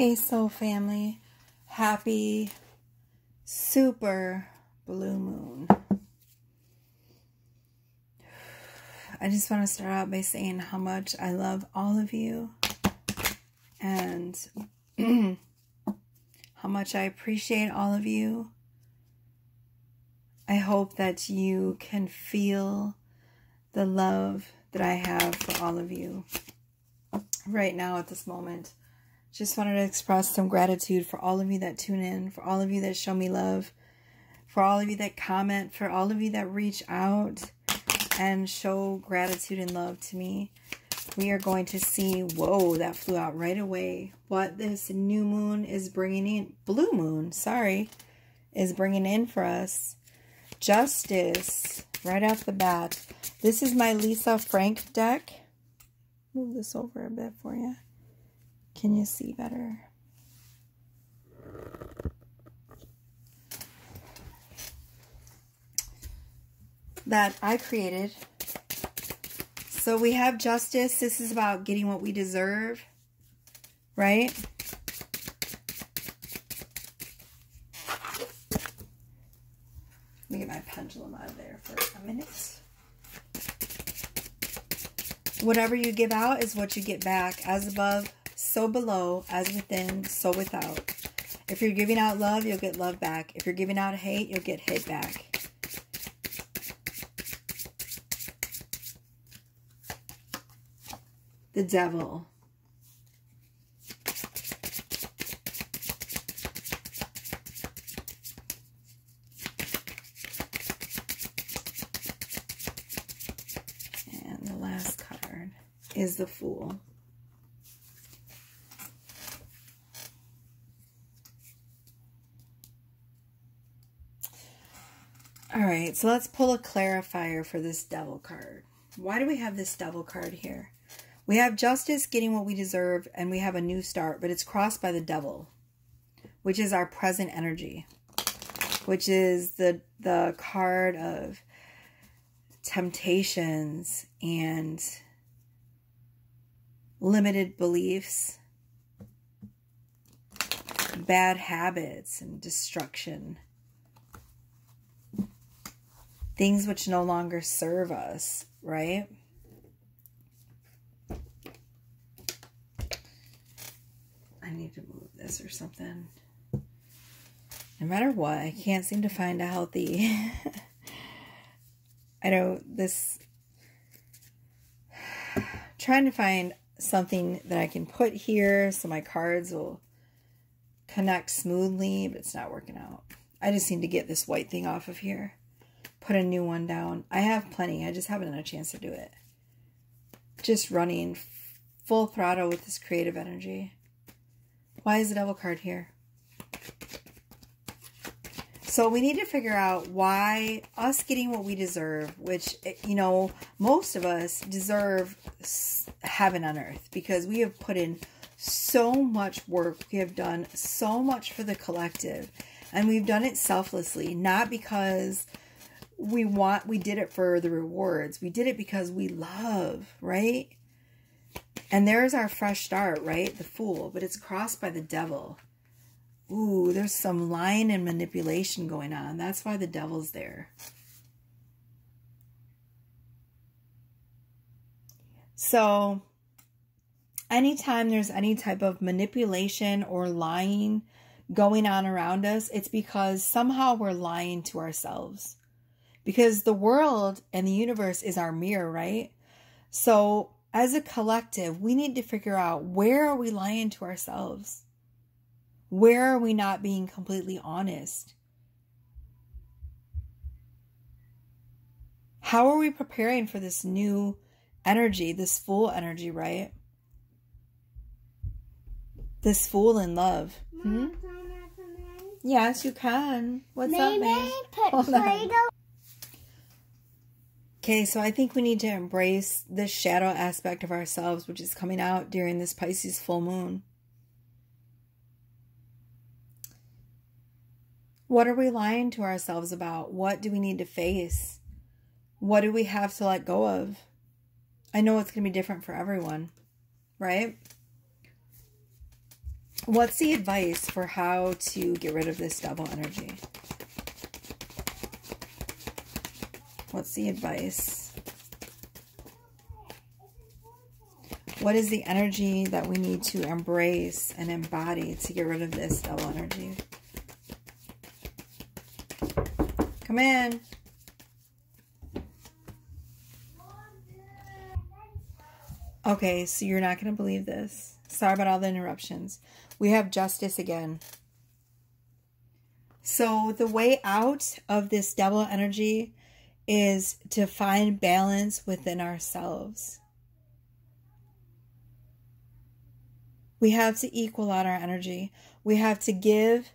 Hey soul family, happy super blue moon. I just want to start out by saying how much I love all of you and how much I appreciate all of you. I hope that you can feel the love that I have for all of you right now at this moment. Just wanted to express some gratitude for all of you that tune in, for all of you that show me love, for all of you that comment, for all of you that reach out and show gratitude and love to me. We are going to see, whoa, that flew out right away, what this new moon is bringing in, blue moon, sorry, is bringing in for us. Justice, right off the bat. This is my Lisa Frank deck. Move this over a bit for you. Can you see better? That I created. So we have justice. This is about getting what we deserve, right? Let me get my pendulum out of there for a minute. Whatever you give out is what you get back, as above, so below, as within, so without. If you're giving out love, you'll get love back. If you're giving out hate, you'll get hate back. The devil. And the last card is the fool. Alright, so let's pull a clarifier for this devil card. Why do we have this devil card here? We have justice, getting what we deserve, and we have a new start, but it's crossed by the devil, which is our present energy, which is the card of temptations and limited beliefs, bad habits, and destruction. Things which no longer serve us, right? I need to move this or something. No matter what, I can't seem to find a healthy... I know this... Trying to find something that I can put here so my cards will connect smoothly, but it's not working out. I just need to get this white thing off of here. Put a new one down. I have plenty. I just haven't had a chance to do it. Just running full throttle with this creative energy. Why is the devil card here? So we need to figure out why us getting what we deserve, which, you know, most of us deserve heaven on earth because we have put in so much work. We have done so much for the collective and we've done it selflessly, not because... we did it for the rewards. We did it because we love, right? And there's our fresh start, right? The fool, but it's crossed by the devil. Ooh, there's some lying and manipulation going on. That's why the devil's there. So anytime there's any type of manipulation or lying going on around us, it's because somehow we're lying to ourselves. Because the world and the universe is our mirror, right? So as a collective, we need to figure out, where are we lying to ourselves? Where are we not being completely honest? How are we preparing for this new energy, this fool energy, right? This fool in love. Hmm? Yes, you can. What's up, man? Hold on. Okay, so I think we need to embrace the shadow aspect of ourselves, which is coming out during this Pisces full moon. What are we lying to ourselves about? What do we need to face? What do we have to let go of? I know it's going to be different for everyone, right? What's the advice for how to get rid of this double energy? What's the advice? What is the energy that we need to embrace and embody to get rid of this double energy? Come in. Okay, so you're not going to believe this. Sorry about all the interruptions. We have justice again. So the way out of this double energy is to find balance within ourselves. We have to equal out our energy. We have to give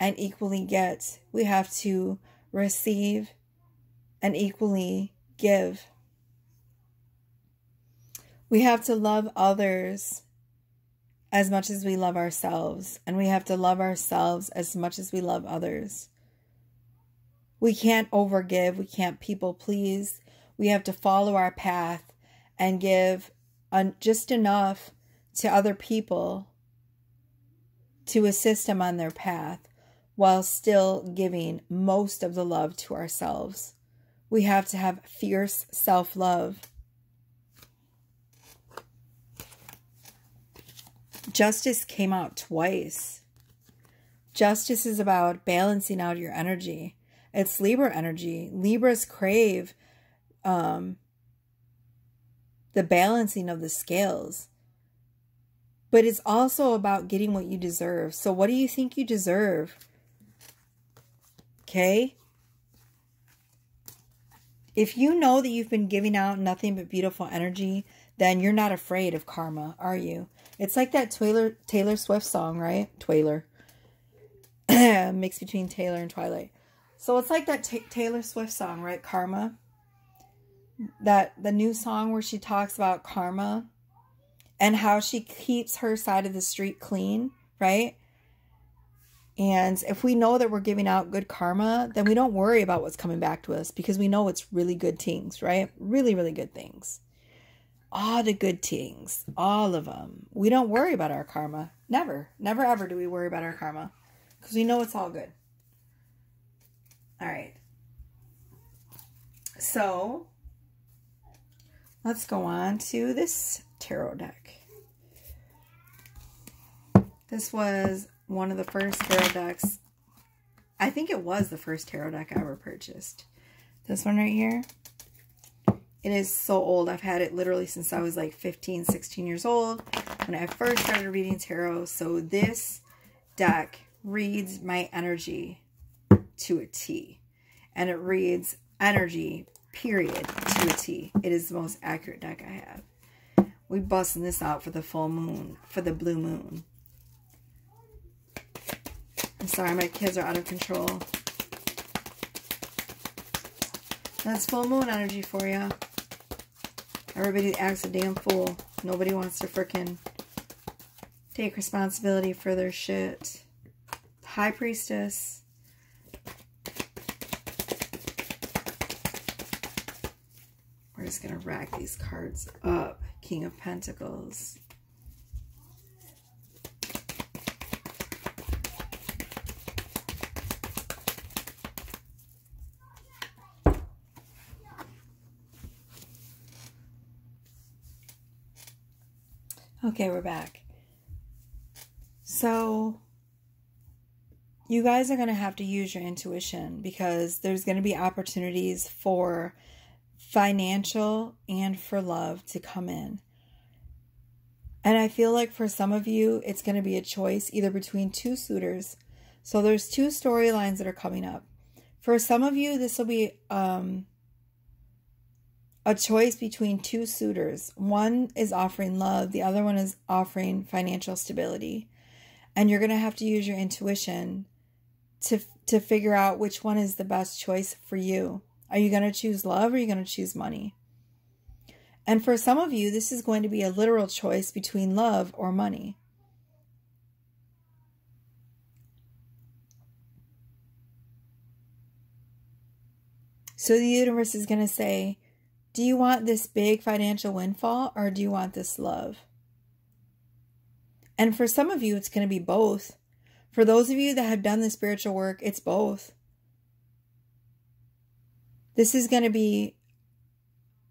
and equally get. We have to receive and equally give. We have to love others as much as we love ourselves, and we have to love ourselves as much as we love others. We can't overgive. We can't people please. We have to follow our path and give just enough to other people to assist them on their path while still giving most of the love to ourselves. We have to have fierce self-love. Justice came out twice. Justice is about balancing out your energy. It's Libra energy. Libras crave the balancing of the scales. But it's also about getting what you deserve. So what do you think you deserve? Okay? If you know that you've been giving out nothing but beautiful energy, then you're not afraid of karma, are you? It's like that Taylor Swift song, right? Taylor. Mix between Taylor and Twilight. So it's like that Taylor Swift song, right? Karma. The new song where she talks about karma and how she keeps her side of the street clean, right? And if we know that we're giving out good karma, then we don't worry about what's coming back to us because we know it's really good things, right? Really, really good things. All the good things, all of them. We don't worry about our karma. Never, never, ever do we worry about our karma because we know it's all good. All right. So let's go on to this tarot deck. This was one of the first tarot decks. I think it was the first tarot deck I ever purchased. This one right here. It is so old. I've had it literally since I was like 15, 16 years old when I first started reading tarot. So this deck reads my energy to a T. And it reads energy, period, to a T. It is the most accurate deck I have. We're busting this out for the full moon, for the blue moon. I'm sorry, my kids are out of control. That's full moon energy for you. Everybody acts a damn fool. Nobody wants to frickin' take responsibility for their shit. High Priestess. We're just gonna rack these cards up. King of Pentacles. Okay, we're back. So, you guys are going to have to use your intuition because there's going to be opportunities for financial and for love to come in. And I feel like for some of you, it's going to be a choice either between two suitors. So, there's two storylines that are coming up. For some of you, this will be a choice between two suitors. One is offering love. The other one is offering financial stability. And you're going to have to use your intuition to figure out which one is the best choice for you. Are you going to choose love or are you going to choose money? And for some of you, this is going to be a literal choice between love or money. So the universe is going to say, do you want this big financial windfall or do you want this love? And for some of you, it's going to be both. For those of you that have done the spiritual work, it's both. This is going to be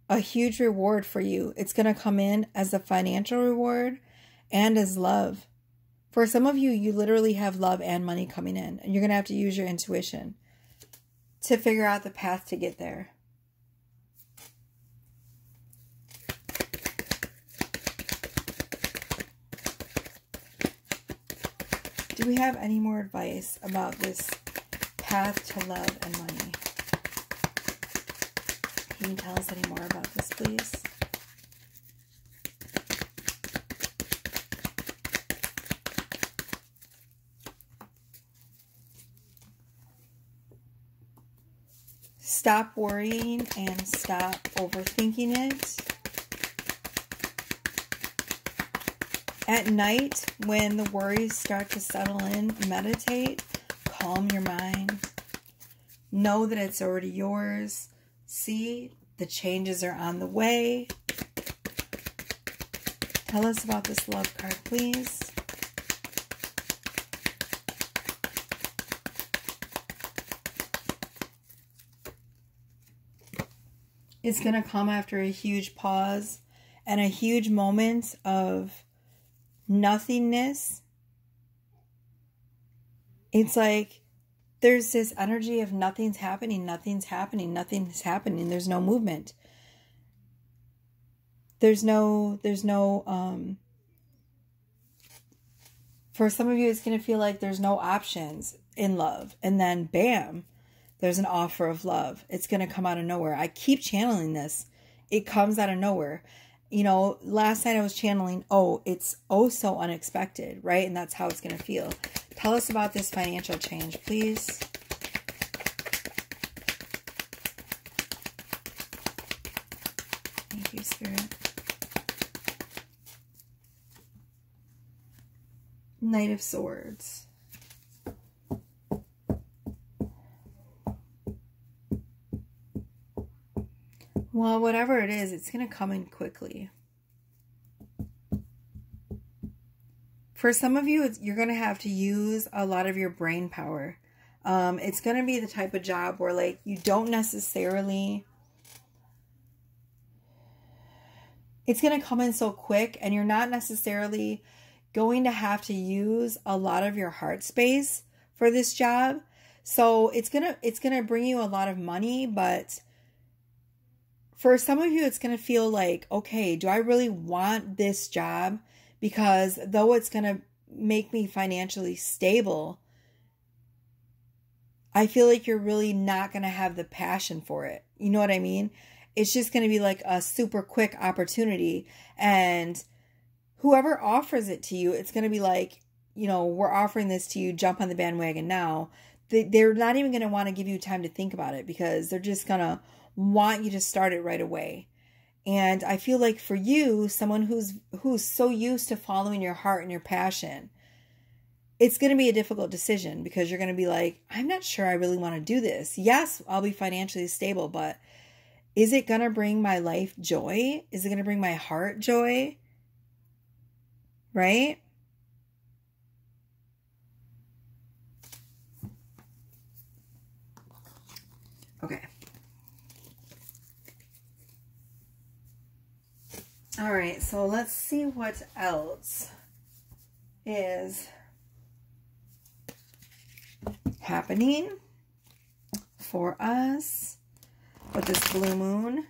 a huge reward for you. It's going to come in as a financial reward and as love. For some of you, you literally have love and money coming in. And you're going to have to use your intuition to figure out the path to get there. Do we have any more advice about this path to love and money? Can you tell us any more about this, please? Stop worrying and stop overthinking it. At night, when the worries start to settle in, meditate, calm your mind. Know that it's already yours. See, the changes are on the way. Tell us about this love card, please. It's going to come after a huge pause and a huge moment of nothingness. It's like there's this energy of nothing's happening, nothing's happening, nothing's happening. There's no movement. For some of you, it's going to feel like there's no options in love. And then bam, there's an offer of love. It's going to come out of nowhere. I keep channeling this. It comes out of nowhere. You know, last night I was channeling, oh, it's oh so unexpected, right? And that's how it's going to feel. Tell us about this financial change, please. Thank you, Spirit. Knight of Swords. Well, whatever it is, it's going to come in quickly. For some of you, you're going to have to use a lot of your brain power. It's going to be the type of job where, like, you don't necessarily... It's going to come in so quick, and you're not necessarily going to have to use a lot of your heart space for this job. So it's going to bring you a lot of money, but... For some of you, it's going to feel like, okay, do I really want this job? Because though it's going to make me financially stable, I feel like you're really not going to have the passion for it. You know what I mean? It's just going to be like a super quick opportunity. And whoever offers it to you, it's going to be like, you know, we're offering this to you. Jump on the bandwagon now. They're not even going to want to give you time to think about it because they're just going to want you to start it right away. And I feel like for you, someone who's so used to following your heart and your passion, it's going to be a difficult decision because you're going to be like, I'm not sure I really want to do this. Yes, I'll be financially stable, but is it going to bring my life joy? Is it going to bring my heart joy? Right? Okay. All right, so let's see what else is happening for us with this blue moon.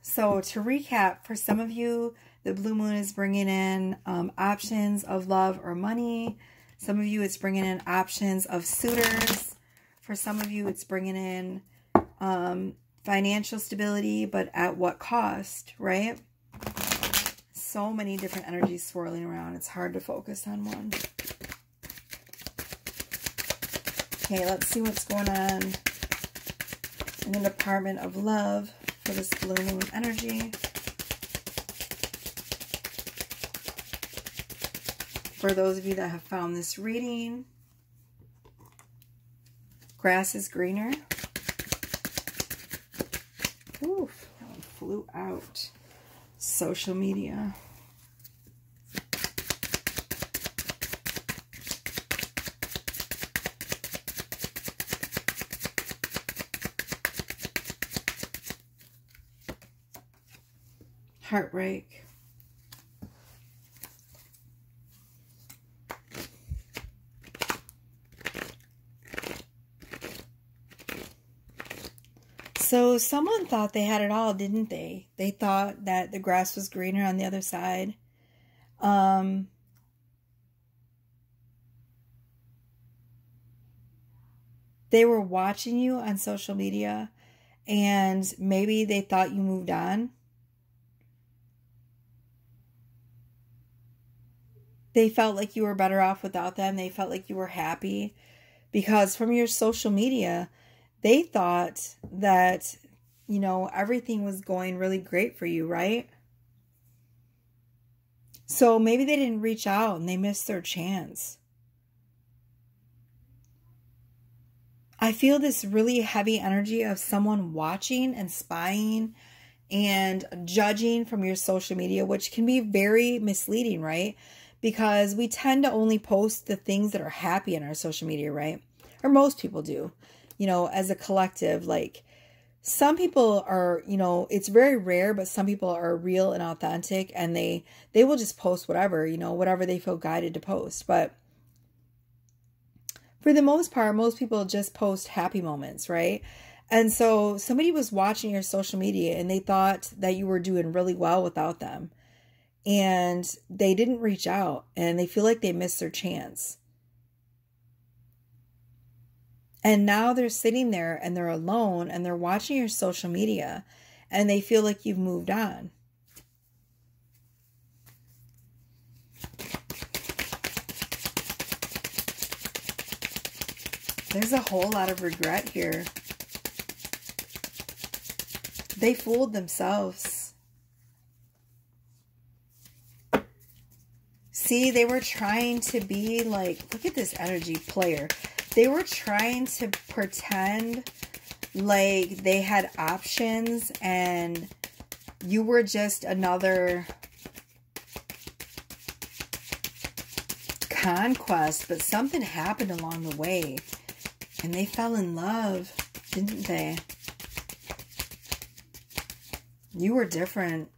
So to recap, for some of you, the blue moon is bringing in options of love or money. Some of you, it's bringing in options of suitors. For some of you, it's bringing in financial stability, but at what cost, right? So many different energies swirling around. It's hard to focus on one. Okay, let's see what's going on in the Department of Love for this blue moon energy. For those of you that have found this reading, grass is greener. Oof, that one flew out. Social media. heartbreak. So someone thought they had it all, didn't they? They thought that the grass was greener on the other side. They were watching you on social media, and maybe they thought you moved on. They felt like you were better off without them. They felt like you were happy, because from your social media, they thought that, you know, everything was going really great for you, right? So maybe they didn't reach out and they missed their chance. I feel this really heavy energy of someone watching and spying and judging from your social media, which can be very misleading, right? Because we tend to only post the things that are happy in our social media, right? Or most people do. You know, as a collective, like some people are, you know, it's very rare, but some people are real and authentic, and they will just post whatever, you know, whatever they feel guided to post. But for the most part, most people just post happy moments, right? And so somebody was watching your social media and they thought that you were doing really well without them, and they didn't reach out, and they feel like they missed their chance. And now they're sitting there and they're alone and they're watching your social media and they feel like you've moved on. There's a whole lot of regret here. They fooled themselves. See, they were trying to be like, look at this energy player. They were trying to pretend like they had options and you were just another conquest, but something happened along the way and they fell in love, didn't they? You were different.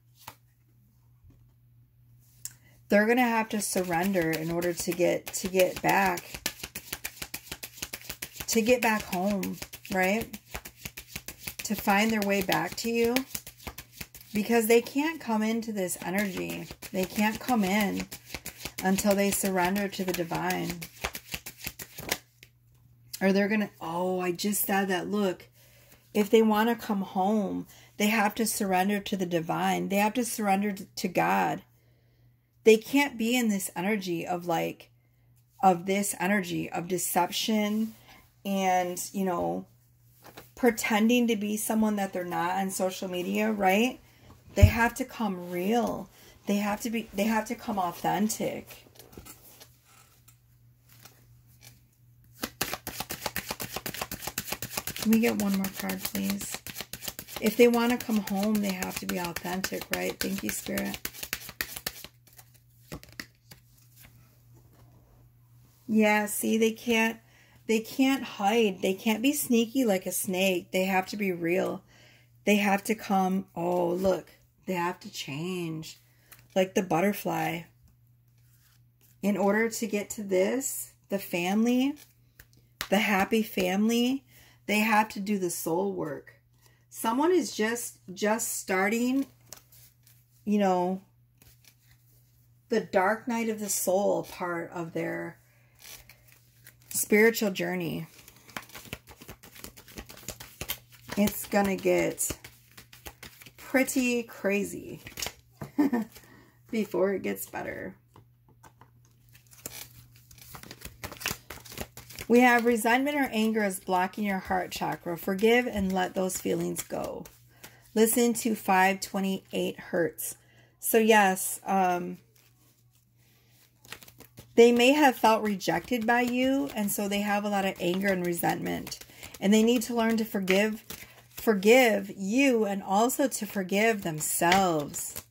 They're going to have to surrender in order to get back home, right? To find their way back to you, because they can't come into this energy. They can't come in until they surrender to the divine. Or they're going to, oh, I just said that. Look, if they want to come home, they have to surrender to the divine. They have to surrender to God. They can't be in this energy of like, of this energy of deception, and, you know, pretending to be someone that they're not on social media, right? They have to come real. They have to come authentic. Can we get one more card, please? If they want to come home, they have to be authentic, right? Thank you, Spirit. Yeah, see, they can't hide. They can't be sneaky like a snake. They have to be real. They have to come. Oh, look. They have to change. Like the butterfly. In order to get to this, the family, the happy family, they have to do the soul work. Someone is just starting, you know, the dark night of the soul part of their spiritual journey. It's gonna get pretty crazy before it gets better. We have resentment or anger is blocking your heart chakra. Forgive and let those feelings go. Listen to 528 Hertz. So yes, they may have felt rejected by you, and so they have a lot of anger and resentment. And they need to learn to forgive you, and also to forgive themselves.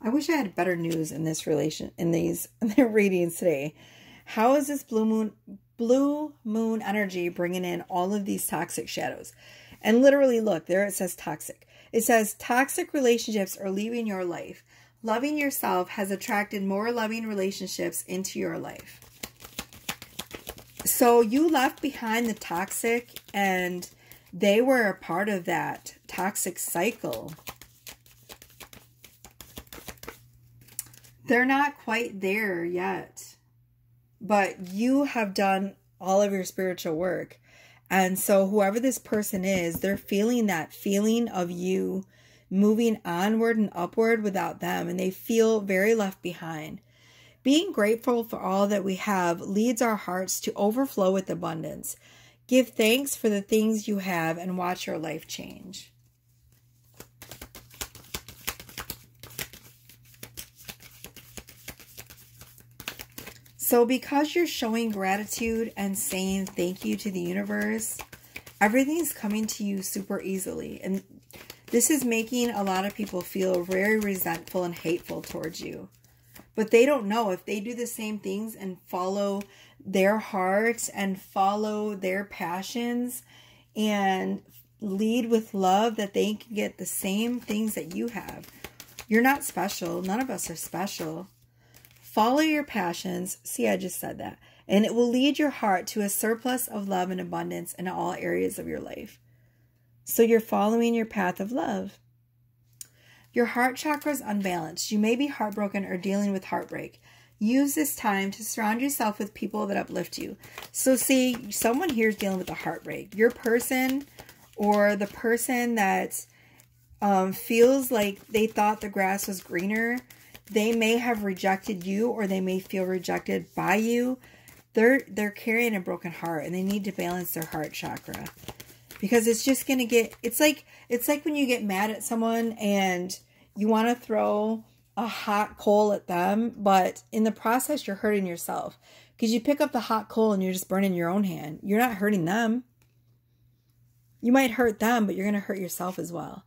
I wish I had better news in these readings today. How is this blue moon blue moon energy, bringing in all of these toxic shadows. And literally, look, there it says toxic. It says toxic relationships are leaving your life. Loving yourself has attracted more loving relationships into your life. So you left behind the toxic, and they were a part of that toxic cycle. They're not quite there yet, but you have done all of your spiritual work. And so whoever this person is, they're feeling that feeling of you moving onward and upward without them, and they feel very left behind. Being grateful for all that we have leads our hearts to overflow with abundance. Give thanks for the things you have and watch your life change. So because you're showing gratitude and saying thank you to the universe, everything's coming to you super easily. And this is making a lot of people feel very resentful and hateful towards you. But they don't know if they do the same things and follow their hearts and follow their passions and lead with love, that they can get the same things that you have. You're not special. None of us are special. Follow your passions. See, I just said that. And it will lead your heart to a surplus of love and abundance in all areas of your life. So you're following your path of love. Your heart chakra is unbalanced. You may be heartbroken or dealing with heartbreak. Use this time to surround yourself with people that uplift you. So see, someone here is dealing with a heartbreak. Your person, or the person that feels like they thought the grass was greener, they may have rejected you, or they may feel rejected by you. They're carrying a broken heart, and they need to balance their heart chakra. Because it's just going to get, it's like when you get mad at someone and you want to throw a hot coal at them, but in the process you're hurting yourself. Because you pick up the hot coal and you're just burning your own hand. You're not hurting them. You might hurt them, but you're going to hurt yourself as well.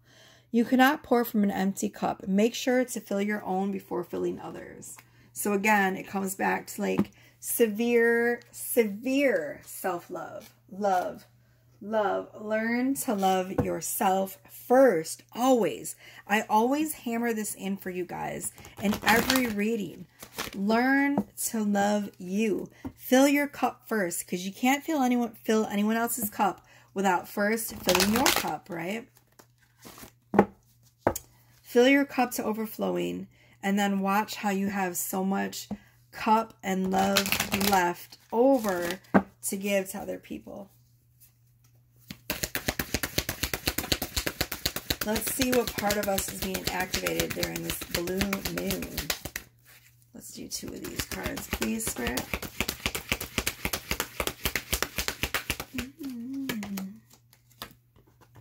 You cannot pour from an empty cup. Make sure to fill your own before filling others. So again, it comes back to like severe self-love. Love. Learn to love yourself first, always. I always hammer this in for you guys in every reading. Learn to love you. Fill your cup first, because you can't fill anyone else's cup without first filling your cup, right? Fill your cup to overflowing, and then watch how you have so much cup and love left over to give to other people. Let's see what part of us is being activated during this blue moon. Let's do two of these cards, please, Spirit.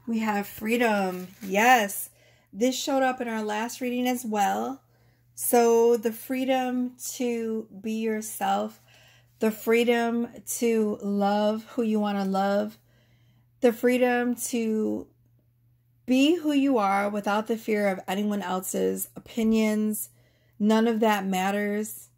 We have freedom. Yes, this showed up in our last reading as well. So the freedom to be yourself, the freedom to love who you want to love, the freedom to be who you are without the fear of anyone else's opinions. None of that matters.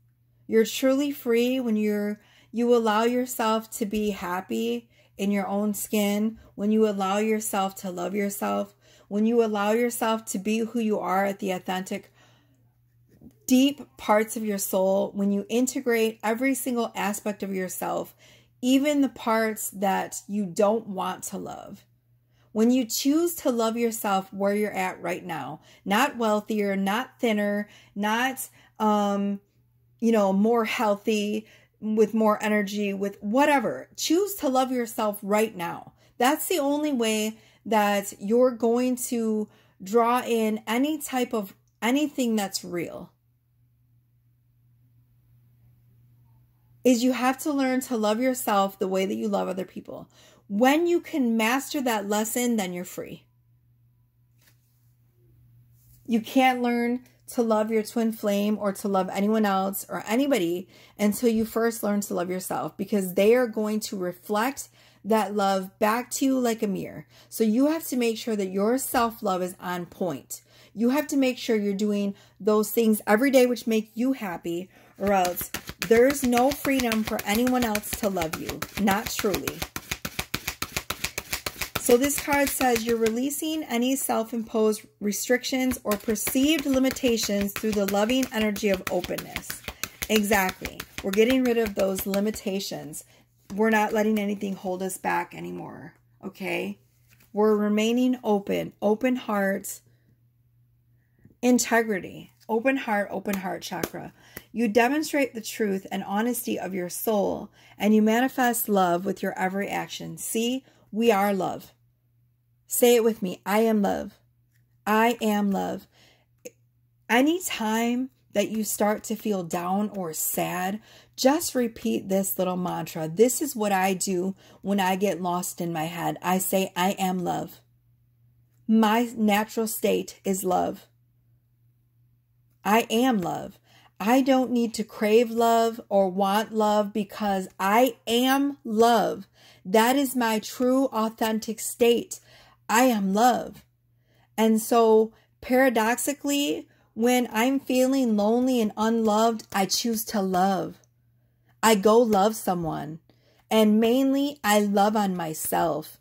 You're truly free when you allow yourself to be happy in your own skin, when you allow yourself to love yourself, when you allow yourself to be who you are at the authentic, deep parts of your soul, when you integrate every single aspect of yourself, even the parts that you don't want to love. When you choose to love yourself where you're at right now, not wealthier, not thinner, not, more healthy, with more energy, with whatever. Choose to love yourself right now. That's the only way that you're going to draw in any type of anything that's real. Is you have to learn to love yourself the way that you love other people. When you can master that lesson, then you're free. You can't learn to love your twin flame or to love anyone else or anybody until you first learn to love yourself, because they are going to reflect that love back to you like a mirror. So you have to make sure that your self-love is on point. You have to make sure you're doing those things every day which make you happy, or else There is no freedom for anyone else to love you. Not truly. So this card says you're releasing any self-imposed restrictions or perceived limitations through the loving energy of openness. Exactly. We're getting rid of those limitations. We're not letting anything hold us back anymore. Okay? We're remaining open. Open heart. Integrity. Open heart chakra. You demonstrate the truth and honesty of your soul, and you manifest love with your every action. See, we are love. Say it with me. I am love. I am love. Anytime that you start to feel down or sad, just repeat this little mantra. This is what I do when I get lost in my head. I say, I am love. My natural state is love. I am love. I don't need to crave love or want love because I am love. That is my true, authentic state. I am love. And so paradoxically, when I'm feeling lonely and unloved, I choose to love. I go love someone. And mainly, I love on myself.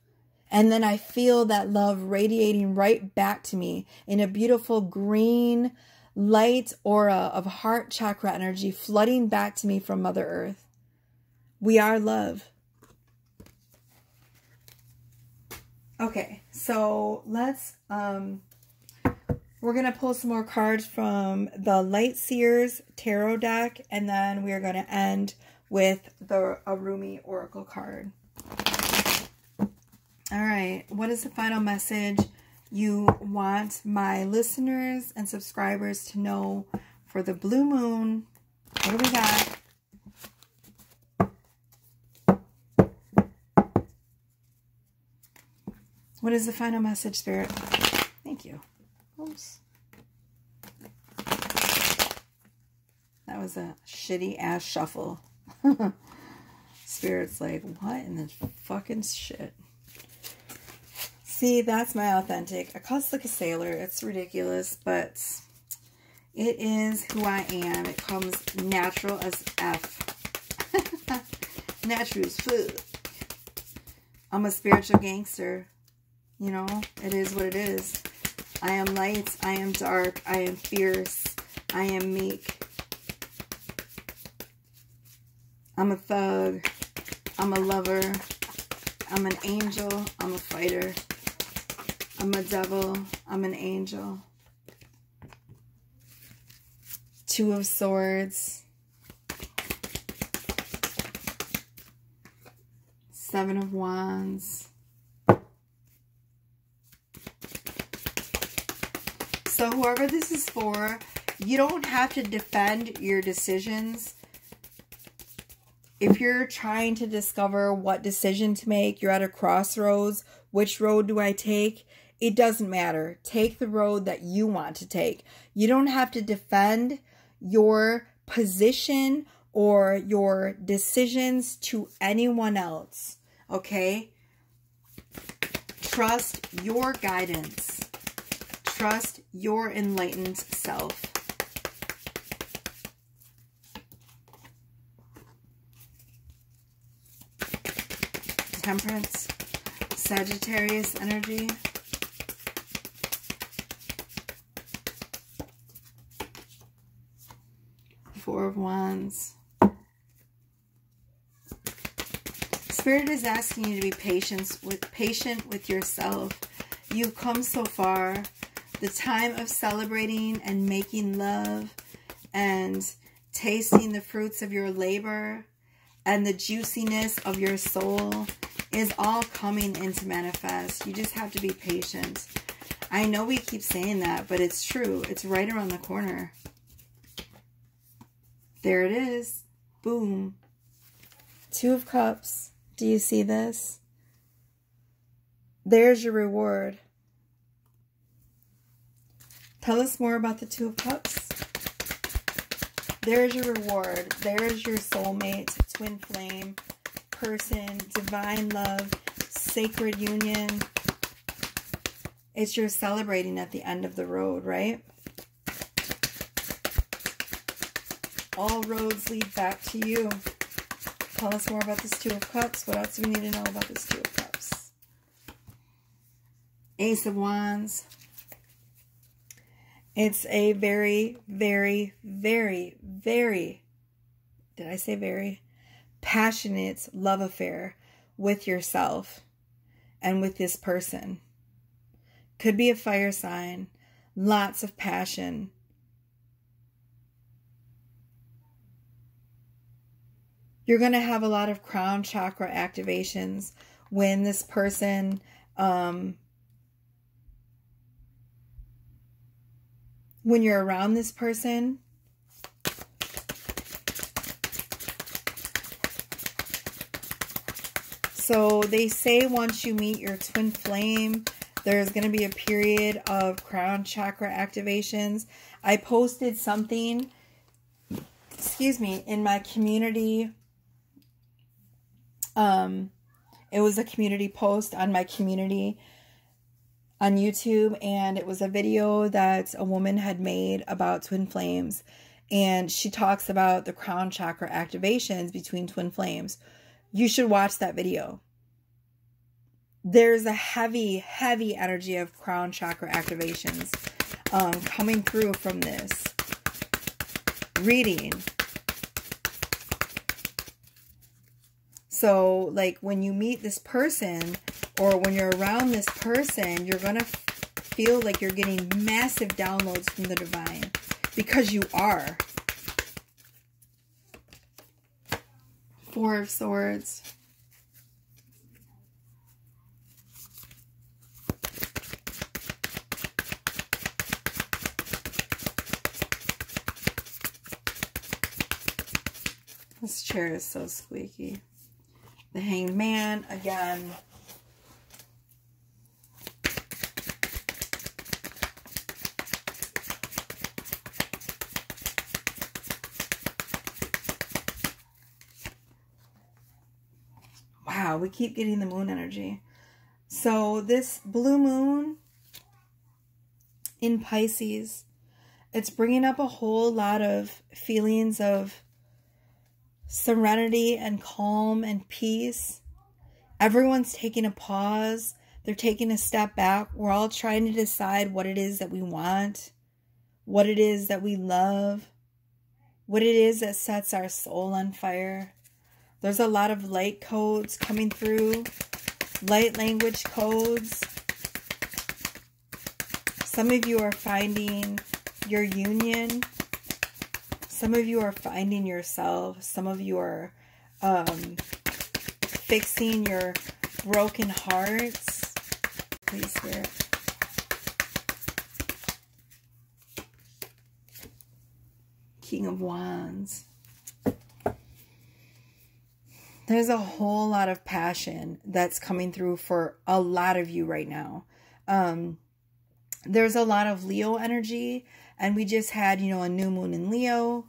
And then I feel that love radiating right back to me in a beautiful green light aura of heart chakra energy flooding back to me from Mother Earth. We are love. Okay, so let's, we're going to pull some more cards from the Light Seers Tarot deck, and then we're going to end with a Rumi Oracle card. All right, what is the final message you want my listeners and subscribers to know for the blue moon? What do we got? What is the final message, Spirit? Thank you. Oops. That was a shitty ass shuffle. Spirit's like, what in the fucking shit? See, that's my authentic. I cuss like a sailor. It's ridiculous, but it is who I am. It comes natural as F. Natural as food. I'm a spiritual gangster. You know, it is what it is. I am light. I am dark. I am fierce. I am meek. I'm a thug. I'm a lover. I'm an angel. I'm a fighter. I'm a devil. I'm an angel. Two of Swords. Seven of Wands. So whoever this is for, you don't have to defend your decisions. If you're trying to discover what decision to make, you're at a crossroads, which road do I take? It doesn't matter. Take the road that you want to take. You don't have to defend your position or your decisions to anyone else, okay? Trust your guidance. Trust your enlightened self. Temperance, Sagittarius energy. Four of Wands. Spirit is asking you to be patient with yourself. You've come so far. The time of celebrating and making love and tasting the fruits of your labor and the juiciness of your soul is all coming into manifest. You just have to be patient. I know we keep saying that, but it's true. It's right around the corner. There it is. Boom. Two of Cups. Do you see this? There's your reward. Tell us more about the Two of Cups. There's your reward. There's your soulmate, twin flame, person, divine love, sacred union. It's your celebrating at the end of the road, right? all roads lead back to you. Tell us more about this Two of Cups. What else do we need to know about this Two of Cups? Ace of Wands. It's a very, very, very, very, did I say very? Passionate love affair with yourself and with this person. Could be a fire sign. Lots of passion. You're going to have a lot of crown chakra activations when this person when you're around this person. So they say once you meet your twin flame, there's going to be a period of crown chakra activations. I posted something, excuse me, in my community. It was a community post on my community on YouTube, and it was a video that a woman had made about twin flames, and she talks about the crown chakra activations between twin flames. You should watch that video. There's a heavy, heavy energy of crown chakra activations coming through from this reading. So, like, when you meet this person or when you're around this person, you're going to feel like you're getting massive downloads from the divine, because you are. Four of Swords. This chair is so squeaky. The Hanged Man again. Wow, we keep getting the moon energy. So this blue moon in Pisces, it's bringing up a whole lot of feelings of serenity and calm and peace. Everyone's taking a pause. They're taking a step back. We're all trying to decide what it is that we want, what it is that we love, what it is that sets our soul on fire. There's a lot of light codes coming through, light language codes. Some of you are finding your union. Some of you are finding yourself. Some of you are fixing your broken hearts. Please, Spirit. King of Wands. There's a whole lot of passion that's coming through for a lot of you right now. There's a lot of Leo energy, and we just had, you know, a new moon in Leo.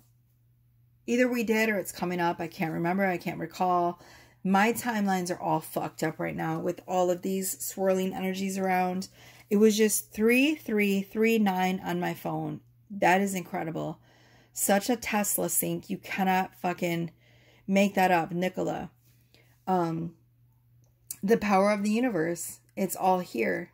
Either we did or it's coming up. I can't remember. I can't recall. My timelines are all fucked up right now with all of these swirling energies around. It was just 3339 on my phone. That is incredible. Such a Tesla sync. You cannot fucking make that up, Nicola. The power of the universe. It's all here.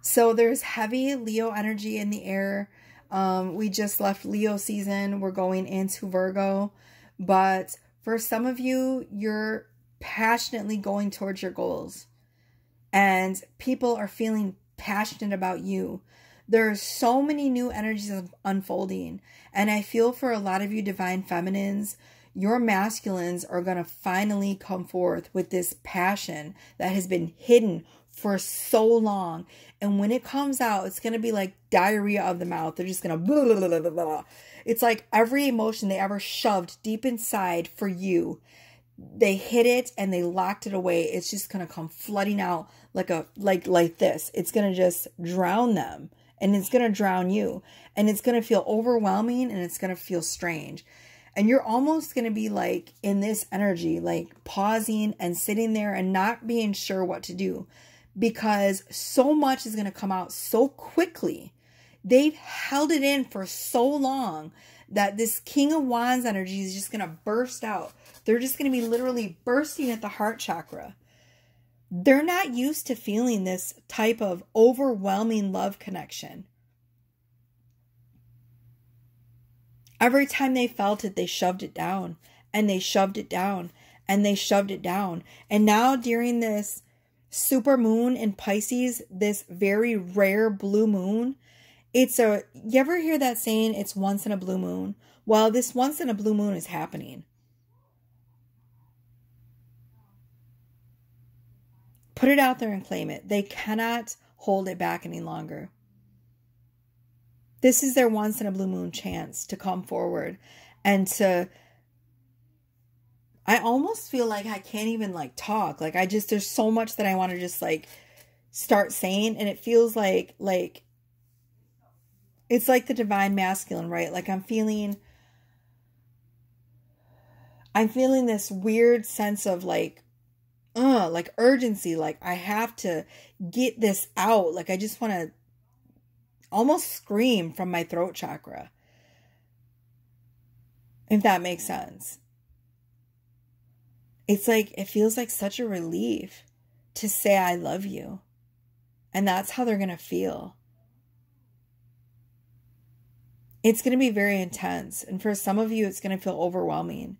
So there's heavy Leo energy in the air. We just left Leo season. We're going into Virgo. But for some of you, you're passionately going towards your goals, and people are feeling passionate about you. There are so many new energies unfolding. And I feel for a lot of you divine feminines, your masculines are going to finally come forth with this passion that has been hidden for so long. And when it comes out, it's going to be like diarrhea of the mouth. They're just going to blah, blah, blah, blah, blah. It's like every emotion they ever shoved deep inside for you, they hid it and they locked it away. It's just going to come flooding out like a like this. It's going to just drown them, and it's going to drown you, and it's going to feel overwhelming, and it's going to feel strange. And you're almost going to be like in this energy, like pausing and sitting there and not being sure what to do, because so much is going to come out so quickly They've held it in for so long that this King of Wands energy is just going to burst out. They're just going to be literally bursting at the heart chakra. They're not used to feeling this type of overwhelming love connection. Every time they felt it, they shoved it down, and they shoved it down, and they shoved it down. And now during this super moon in Pisces, this very rare blue moon, it's a, you ever hear that saying, it's once in a blue moon? Well, this once in a blue moon is happening. Put it out there and claim it. They cannot hold it back any longer. This is their once in a blue moon chance to come forward and to, I almost feel like I can't even like talk. Like I just, there's so much that I want to just like start saying. And it feels like it's like the divine masculine, right? Like I'm feeling this weird sense of like urgency. Like I have to get this out. Like I just want to almost scream from my throat chakra, if that makes sense. It's like, it feels like such a relief to say, I love you. And that's how they're going to feel. It's going to be very intense. And for some of you, it's going to feel overwhelming.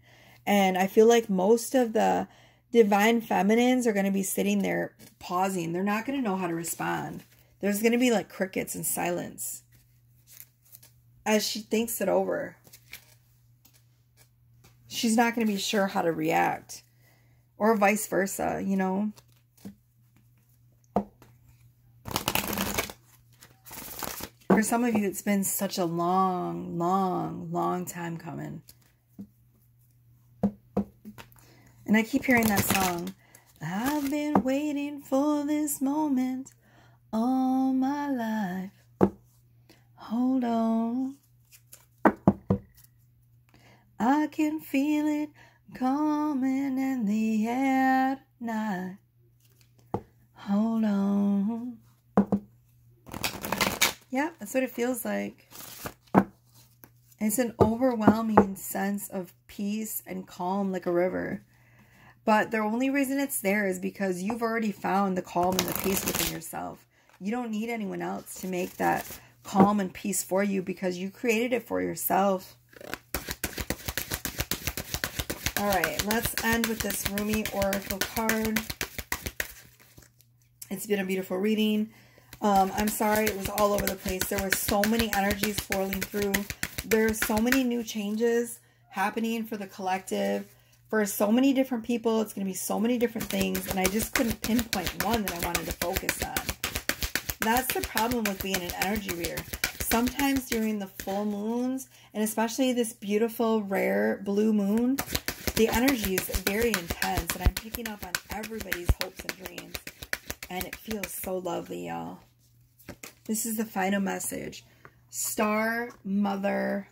And I feel like most of the divine feminines are going to be sitting there pausing. They're not going to know how to respond. There's going to be like crickets and silence as she thinks it over. She's not going to be sure how to react, or vice versa, you know. For some of you, it's been such a long, long, long time coming. And I keep hearing that song. I've been waiting for this moment all my life. Hold on. I can feel it coming in the air tonight. Hold on. Yeah, that's what it feels like. It's an overwhelming sense of peace and calm like a river. But the only reason it's there is because you've already found the calm and the peace within yourself. You don't need anyone else to make that calm and peace for you because you created it for yourself. All right, let's end with this Rumi Oracle card. It's been a beautiful reading. I'm sorry it was all over the place. There were so many energies swirling through. There are so many new changes happening for the collective. For so many different people, it's going to be so many different things. And I just couldn't pinpoint one that I wanted to focus on. That's the problem with being an energy reader. Sometimes during the full moons, and especially this beautiful, rare blue moon, the energy is very intense. And I'm picking up on everybody's hopes and dreams. And it feels so lovely, y'all. This is the final message. Star Mother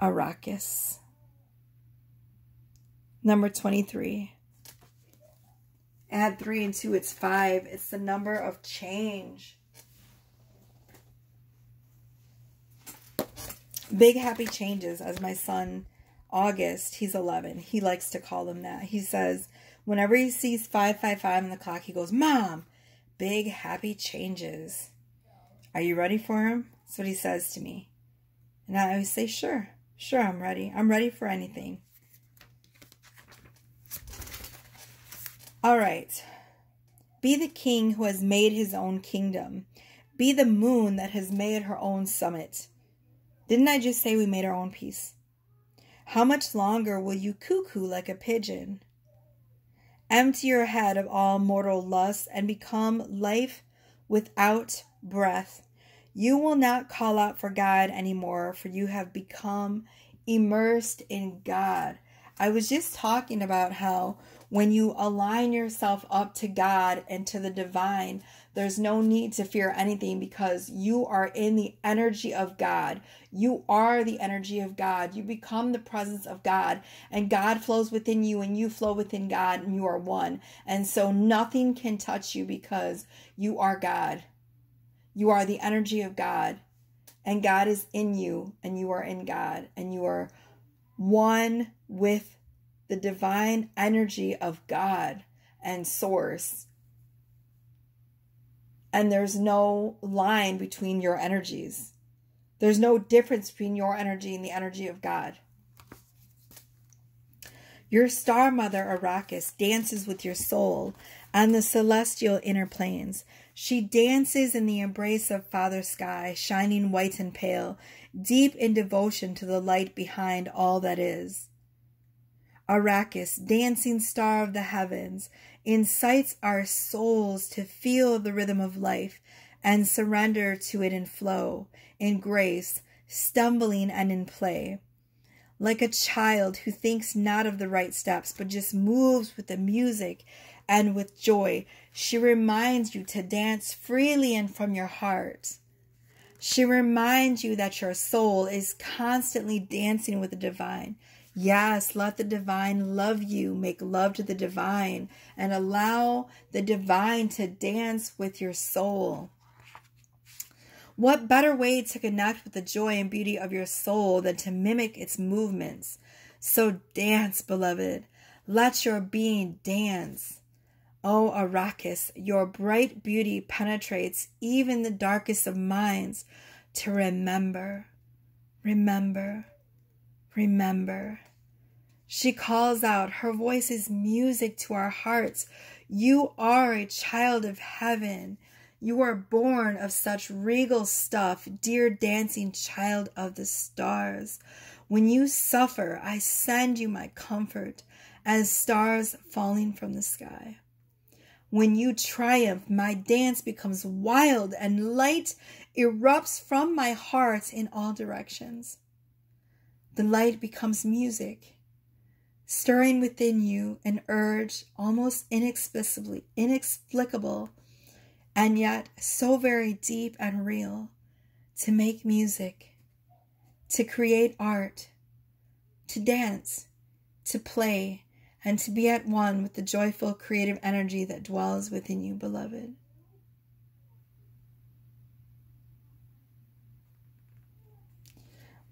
Arrakis. Number 23. Add 3 and 2, it's 5. It's the number of change. Big happy changes. As my son, August, he's 11. He likes to call them that. He says, whenever he sees 555 on the clock, he goes, Mom, big happy changes. Are you ready for him? That's what he says to me. And I always say, sure, I'm ready. I'm ready for anything. All right. Be the king who has made his own kingdom. Be the moon that has made her own summit. Didn't I just say we made our own peace? How much longer will you cuckoo like a pigeon? Empty your head of all mortal lusts and become life without breath. You will not call out for God anymore, for you have become immersed in God. I was just talking about how when you align yourself up to God and to the divine, there's no need to fear anything because you are in the energy of God. You are the energy of God. You become the presence of God, and God flows within you and you flow within God, and you are one. And so nothing can touch you because you are God. You are the energy of God, and God is in you, and you are in God, and you are one with the divine energy of God and source. And there's no line between your energies. There's no difference between your energy and the energy of God. Your star mother, Arrakis, dances with your soul on the celestial inner planes. She dances in the embrace of Father Sky, shining white and pale, deep in devotion to the light behind all that is. Arrakis, dancing star of the heavens, incites our souls to feel the rhythm of life and surrender to it in flow, in grace, stumbling, and in play. Like a child who thinks not of the right steps, but just moves with the music and with joy, she reminds you to dance freely and from your heart. She reminds you that your soul is constantly dancing with the divine. Yes, let the divine love you. Make love to the divine and allow the divine to dance with your soul. What better way to connect with the joy and beauty of your soul than to mimic its movements? So dance, beloved. Let your being dance. O Arrakis, your bright beauty penetrates even the darkest of minds to remember, remember. Remember. She calls out. Her voice is music to our hearts. You are a child of heaven. You are born of such regal stuff, dear dancing child of the stars. When you suffer, I send you my comfort as stars falling from the sky. When you triumph, my dance becomes wild and light erupts from my heart in all directions. The light becomes music, stirring within you an urge almost inexplicable, and yet so very deep and real, to make music, to create art, to dance, to play, and to be at one with the joyful creative energy that dwells within you, beloved.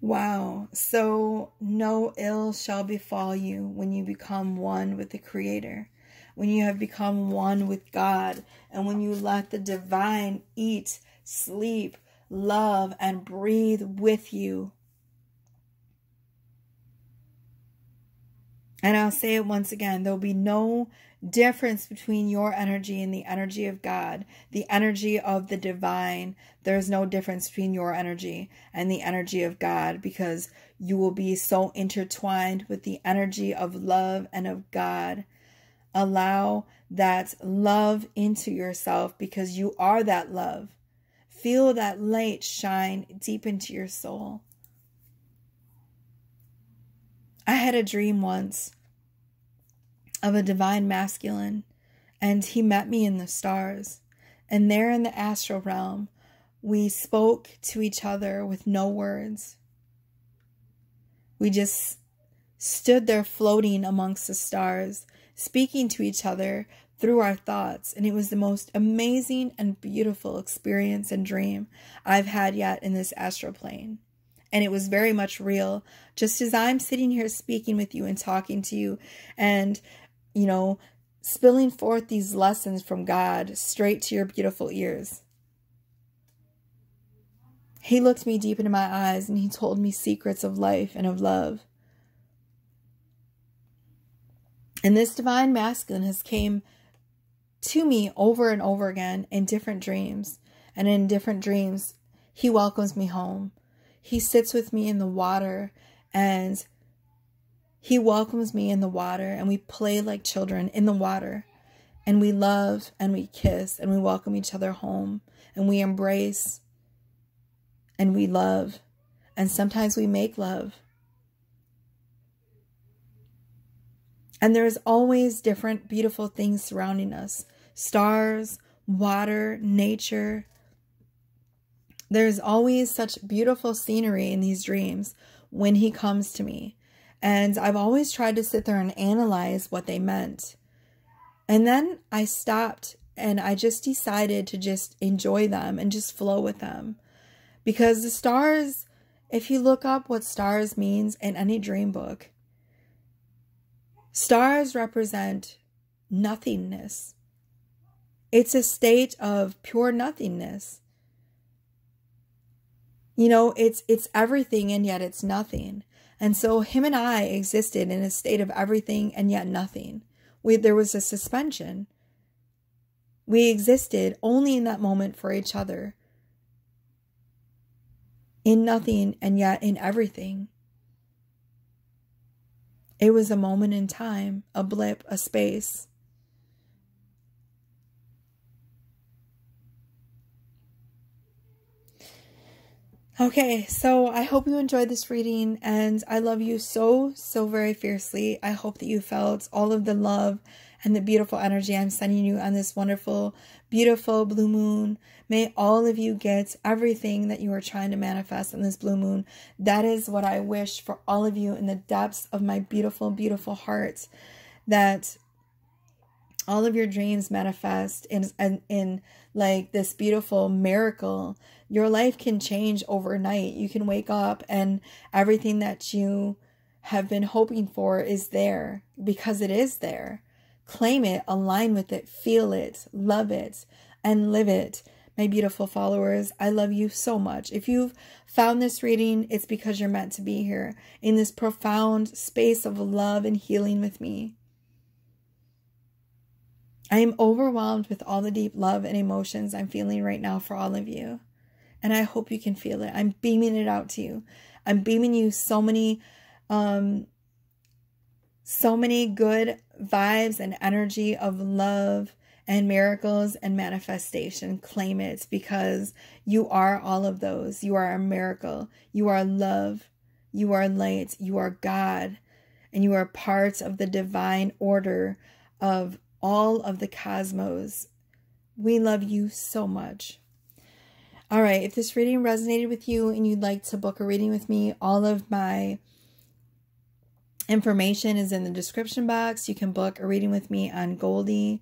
Wow, so no ill shall befall you when you become one with the Creator, when you have become one with God, and when you let the divine eat, sleep, love, and breathe with you. And I'll say it once again, there'll be no difference between your energy and the energy of God, the energy of the divine. There's no difference between your energy and the energy of God, because you will be so intertwined with the energy of love and of God. Allow that love into yourself, because you are that love. Feel that light shine deep into your soul. I had a dream once of a divine masculine, and he met me in the stars, and there in the astral realm we spoke to each other with no words. We just stood there floating amongst the stars, speaking to each other through our thoughts, and it was the most amazing and beautiful experience and dream I've had yet in this astral plane. And it was very much real, just as I'm sitting here speaking with you and talking to you and, you know, spilling forth these lessons from God straight to your beautiful ears. He looked me deep into my eyes and he told me secrets of life and of love. And this divine masculine has came to me over and over again in different dreams. And in different dreams, he welcomes me home. He sits with me in the water and he welcomes me in the water, and we play like children in the water, and we love and we kiss and we welcome each other home, and we embrace and we love, and sometimes we make love. And there's always different beautiful things surrounding us. Stars, water, nature. There's always such beautiful scenery in these dreams when he comes to me. And I've always tried to sit there and analyze what they meant. And then I stopped And I just decided to just enjoy them and just flow with them. Because the stars, if you look up what stars means in any dream book, stars represent nothingness. It's a state of pure nothingness. You know, it's everything and yet it's nothing. And so him and I existed in a state of everything and yet nothing. There was a suspension. We existed only in that moment for each other. In nothing and yet in everything. It was a moment in time, a blip, a space. Okay, so I hope you enjoyed this reading, and I love you so, so very fiercely. I hope that you felt all of the love and the beautiful energy I'm sending you on this wonderful, beautiful blue moon. May all of you get everything that you are trying to manifest on this blue moon. That is what I wish for all of you in the depths of my beautiful, beautiful heart, that all of your dreams manifest in like this beautiful miracle. Your life can change overnight. You can wake up and everything that you have been hoping for is there, because it is there. Claim it, align with it, feel it, love it, and live it. My beautiful followers, I love you so much. If you've found this reading, it's because you're meant to be here in this profound space of love and healing with me. I am overwhelmed with all the deep love and emotions I'm feeling right now for all of you. And I hope you can feel it. I'm beaming it out to you. I'm beaming you so many good vibes and energy of love and miracles and manifestation. Claim it, because you are all of those. You are a miracle. You are love. You are light. You are God. And you are part of the divine order of all of the cosmos. We love you so much. All right, if this reading resonated with you and you'd like to book a reading with me, all of my information is in the description box. You can book a reading with me on Goldie.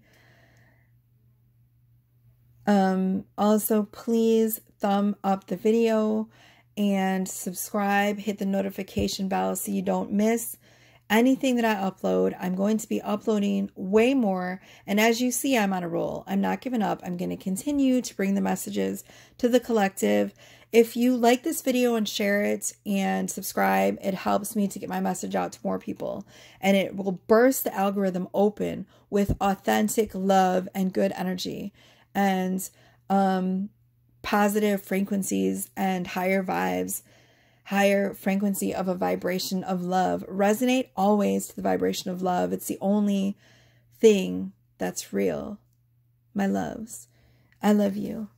Also, please thumb up the video and subscribe. Hit the notification bell so you don't miss anything that I upload. I'm going to be uploading way more. And as you see, I'm on a roll. I'm not giving up. I'm going to continue to bring the messages to the collective. If you like this video and share it and subscribe, it helps me to get my message out to more people. And it will burst the algorithm open with authentic love and good energy and positive frequencies and higher vibes. Higher frequency of a vibration of love. Resonate always to the vibration of love. It's the only thing that's real. My loves, I love you.